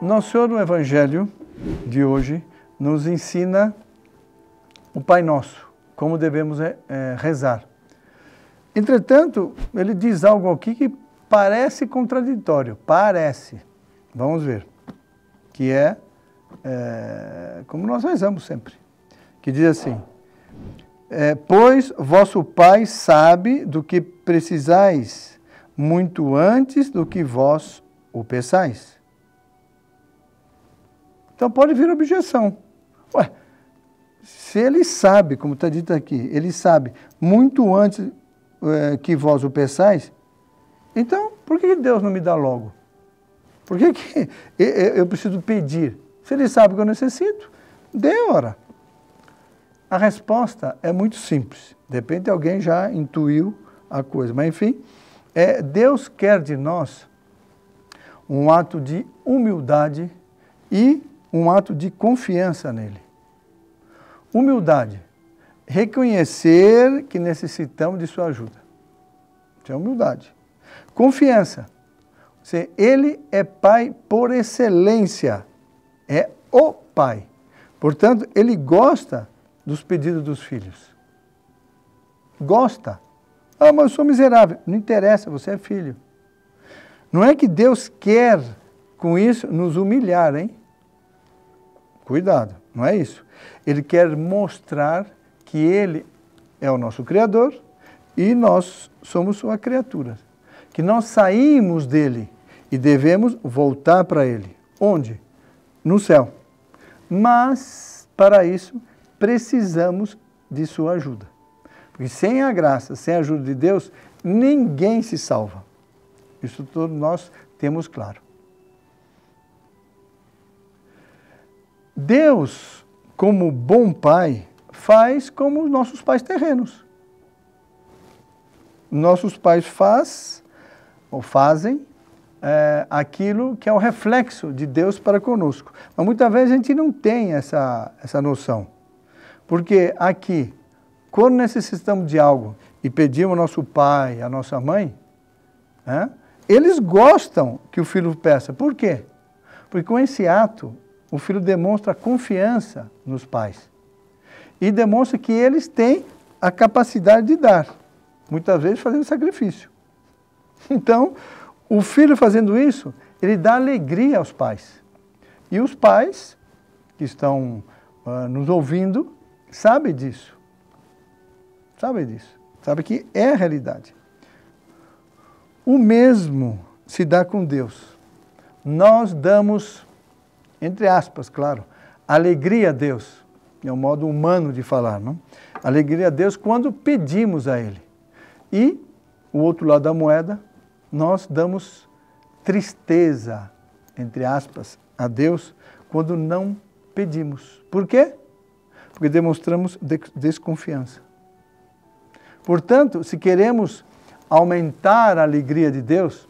Nosso Senhor, no Evangelho de hoje, nos ensina o Pai Nosso, como devemos rezar. Entretanto, ele diz algo aqui que parece contraditório, parece. Vamos ver. Que é como nós rezamos sempre. Que diz assim, pois vosso Pai sabe do que precisais, muito antes do que vós o peçais. Então pode vir objeção. Ué, se ele sabe, como está dito aqui, ele sabe muito antes que vós o peçais, então por que Deus não me dá logo? Por que eu preciso pedir? Se ele sabe que eu necessito, dê ora. A resposta é muito simples. De repente alguém já intuiu a coisa. Mas enfim, Deus quer de nós um ato de humildade e um ato de confiança nele. Humildade. Reconhecer que necessitamos de sua ajuda. Isso é humildade. Confiança. Ele é Pai por excelência. É o Pai. Portanto, ele gosta dos pedidos dos filhos. Gosta. Ah, mas eu sou miserável. Não interessa, você é filho. Não é que Deus quer, com isso, nos humilhar, hein? Cuidado, não é isso. Ele quer mostrar que Ele é o nosso Criador e nós somos sua criatura. Que nós saímos dEle e devemos voltar para Ele. Onde? No céu. Mas, para isso, precisamos de sua ajuda. Porque sem a graça, sem a ajuda de Deus, ninguém se salva. Isso todos nós temos claro. Deus, como bom Pai, faz como os nossos pais terrenos. Nossos pais fazem aquilo que é o reflexo de Deus para conosco. Mas muitas vezes a gente não tem essa noção. Porque aqui, quando necessitamos de algo e pedimos ao nosso pai, à nossa mãe, eles gostam que o filho peça. Por quê? Porque com esse ato, o filho demonstra confiança nos pais e demonstra que eles têm a capacidade de dar, muitas vezes fazendo sacrifício. Então, o filho fazendo isso, ele dá alegria aos pais. E os pais que estão nos ouvindo, sabe disso. Sabe disso. Sabe que é a realidade. O mesmo se dá com Deus. Nós damos, entre aspas, claro, alegria a Deus. É um modo humano de falar, não? Alegria a Deus quando pedimos a Ele. E o outro lado da moeda, nós damos tristeza, entre aspas, a Deus quando não pedimos. Por quê? Porque demonstramos desconfiança. Portanto, se queremos aumentar a alegria de Deus,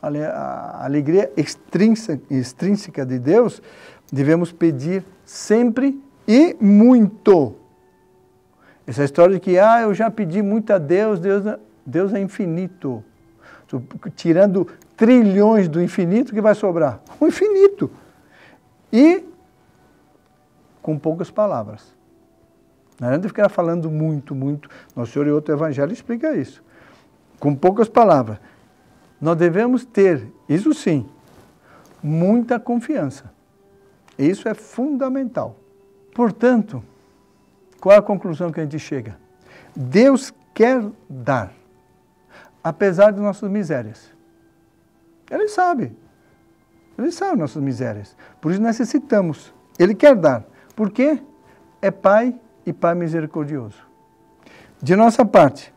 a alegria extrínseca de Deus, devemos pedir sempre e muito. Essa história de que, eu já pedi muito a Deus, Deus é infinito. Tirando trilhões do infinito, o que vai sobrar? O infinito. E com poucas palavras. Não adianta ficar falando muito, muito. Nosso Senhor e outro evangelho explica isso. Com poucas palavras. Nós devemos ter, isso sim, muita confiança. Isso é fundamental. Portanto, qual é a conclusão que a gente chega? Deus quer dar, apesar de nossas misérias. Ele sabe. Ele sabe nossas misérias. Por isso necessitamos. Ele quer dar. Por quê? É Pai e Pai misericordioso. De nossa parte,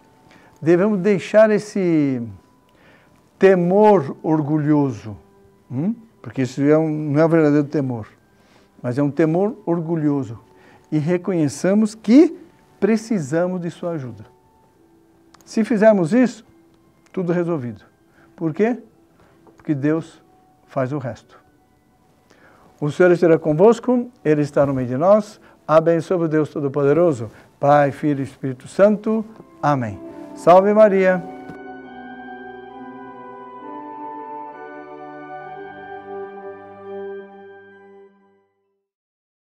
devemos deixar esse temor orgulhoso, porque isso não é um verdadeiro temor, mas é um temor orgulhoso, e reconheçamos que precisamos de sua ajuda. Se fizermos isso, tudo resolvido. Por quê? Porque Deus faz o resto. O Senhor esteja convosco, Ele está no meio de nós. Abençoe o Deus Todo-Poderoso, Pai, Filho e Espírito Santo. Amém. Salve Maria!